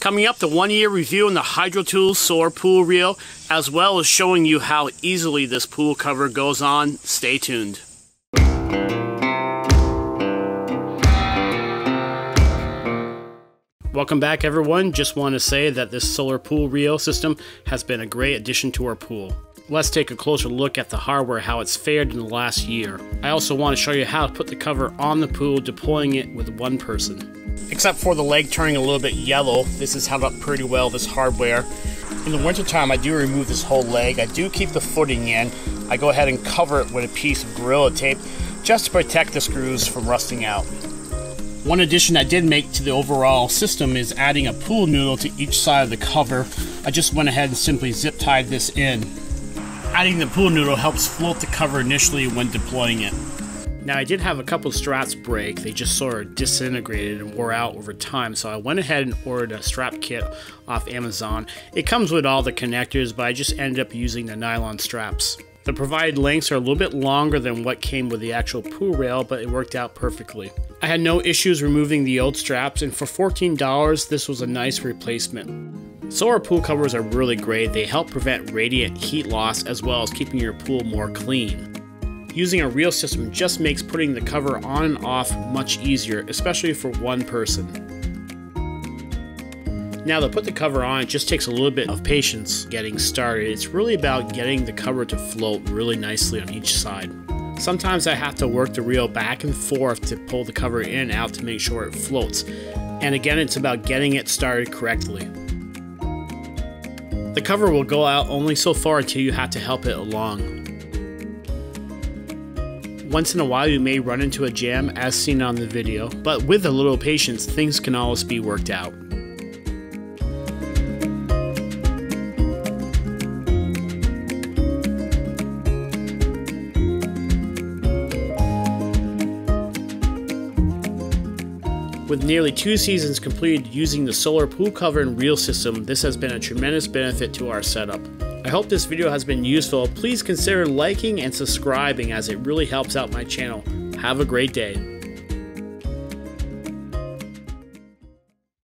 Coming up, the one-year review on the Hydro Tools Solar Pool Reel, as well as showing you how easily this pool cover goes on. Stay tuned. Welcome back, everyone. Just want to say that this solar pool reel system has been a great addition to our pool. Let's take a closer look at the hardware, how it's fared in the last year. I also want to show you how to put the cover on the pool, deploying it with one person. Except for the leg turning a little bit yellow, this has held up pretty well, this hardware. In the wintertime, I do remove this whole leg. I do keep the footing in. I go ahead and cover it with a piece of Gorilla tape just to protect the screws from rusting out. One addition I did make to the overall system is adding a pool noodle to each side of the cover. I just went ahead and simply zip tied this in. Adding the pool noodle helps float the cover initially when deploying it. Now, I did have a couple straps break. They just sort of disintegrated and wore out over time, so I went ahead and ordered a strap kit off Amazon. It comes with all the connectors, but I just ended up using the nylon straps. The provided lengths are a little bit longer than what came with the actual pool rail, but it worked out perfectly. I had no issues removing the old straps, and for $14, this was a nice replacement. Solar pool covers are really great. They help prevent radiant heat loss as well as keeping your pool more clean. Using a reel system just makes putting the cover on and off much easier, especially for one person. Now, to put the cover on, it just takes a little bit of patience getting started. It's really about getting the cover to float really nicely on each side. Sometimes I have to work the reel back and forth to pull the cover in and out to make sure it floats. And again, it's about getting it started correctly. The cover will go out only so far until you have to help it along. Once in a while, you may run into a jam as seen on the video, but with a little patience, things can always be worked out. With nearly 2 seasons completed using the solar pool cover and reel system, this has been a tremendous benefit to our setup. I hope this video has been useful. Please consider liking and subscribing, as it really helps out my channel. Have a great day.